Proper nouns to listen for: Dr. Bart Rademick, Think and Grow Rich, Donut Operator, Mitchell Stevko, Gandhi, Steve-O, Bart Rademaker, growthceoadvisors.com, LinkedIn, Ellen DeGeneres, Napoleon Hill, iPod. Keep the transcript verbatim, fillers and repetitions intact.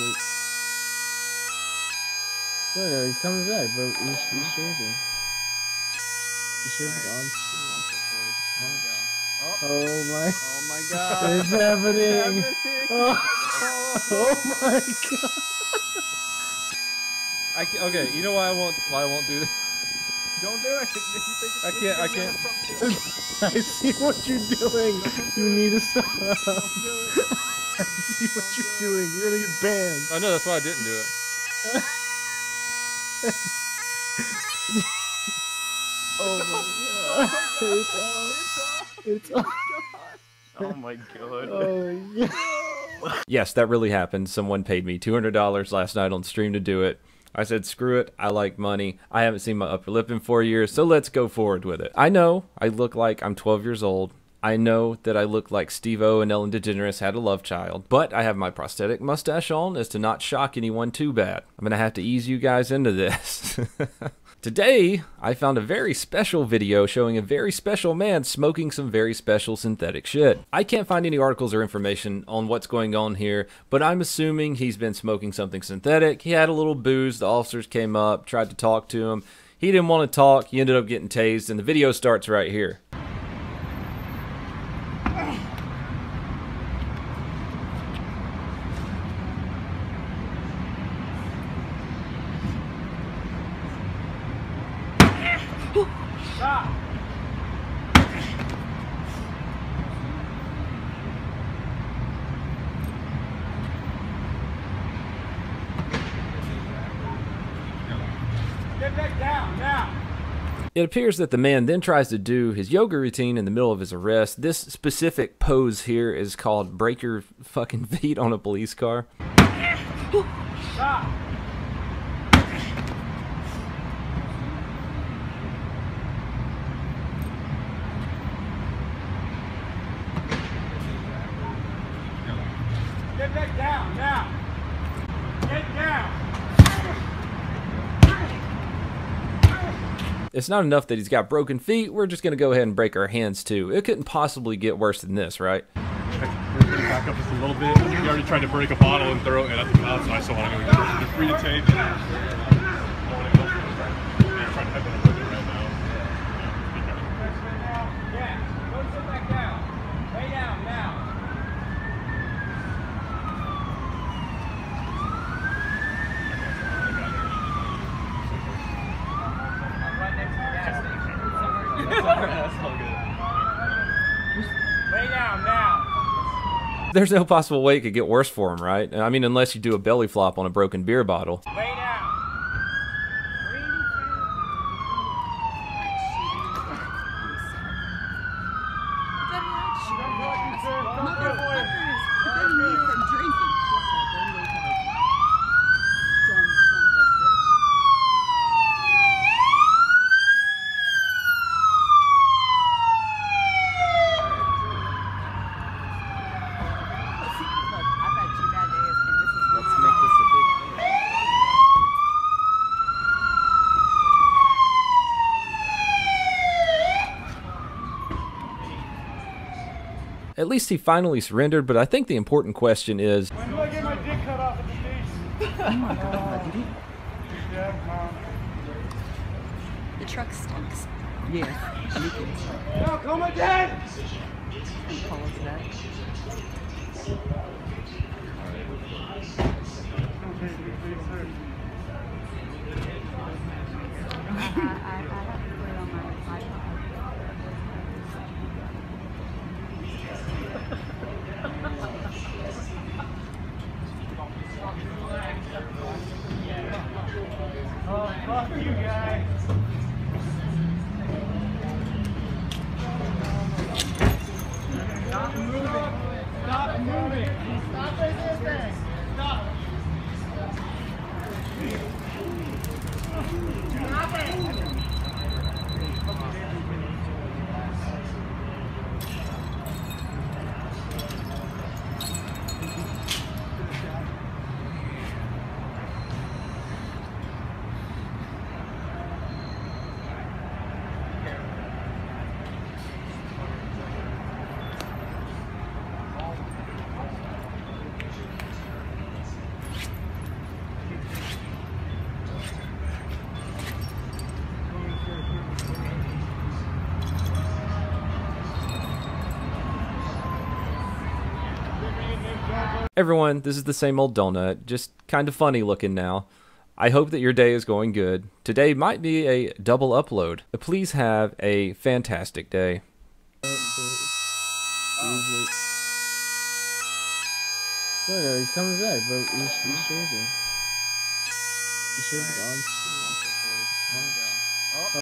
like... No, no, he's coming back, but he's, he's shaving. He should be on stream. Oh my... Oh my god! It's happening! It's happening. Oh. Oh my god! I can't, okay, you know why I won't, why I won't do this? Don't do it! I can't, I can't. I see what you're doing! You need to stop! Don't do it! I see what you're doing! You're gonna get banned! I know, that's why I didn't do it. Oh my god! It's off! It's off! Oh my god! Oh my god! Yes, that really happened. Someone paid me two hundred dollars last night on stream to do it. I said, screw it, I like money. I haven't seen my upper lip in four years, so let's go forward with it. I know I look like I'm twelve years old. I know that I look like Steve-O and Ellen DeGeneres had a love child, but I have my prosthetic mustache on as to not shock anyone too bad. I'm gonna have to ease you guys into this. Today, I found a very special video showing a very special man smoking some very special synthetic shit. I can't find any articles or information on what's going on here, but I'm assuming he's been smoking something synthetic. He had a little booze, the officers came up, tried to talk to him. He didn't want to talk, he ended up getting tased, and the video starts right here. Stop! Get back down, now! It appears that the man then tries to do his yoga routine in the middle of his arrest. This specific pose here is called break your fucking feet on a police car. Stop! Get back down, now! Get down! It's not enough that he's got broken feet, we're just gonna go ahead and break our hands too. It couldn't possibly get worse than this, right? We're gonna back up just a little bit. We already tried to break a bottle and throw it at the clouds, so I still want to go just read the tape. There's no possible way it could get worse for him, right? I mean, unless you do a belly flop on a broken beer bottle. Lay down. At least he finally surrendered, but I think the important question is... When do I get my dick cut off at the beach? Oh my god, did he? Yeah, mom. The truck stinks. Yeah, you can. No, call my dad! Call us back. I have to put it on my iPod. Oh, fuck you guys. Stop moving. Stop moving. Stop this thing. Stop. Stop it. Everyone, this is the same old donut, just kind of funny looking now. I hope that your day is going good. Today might be a double upload. Please have a fantastic day. Oh. No, no, he's coming back, but he's, he's shaving. He's shaving on.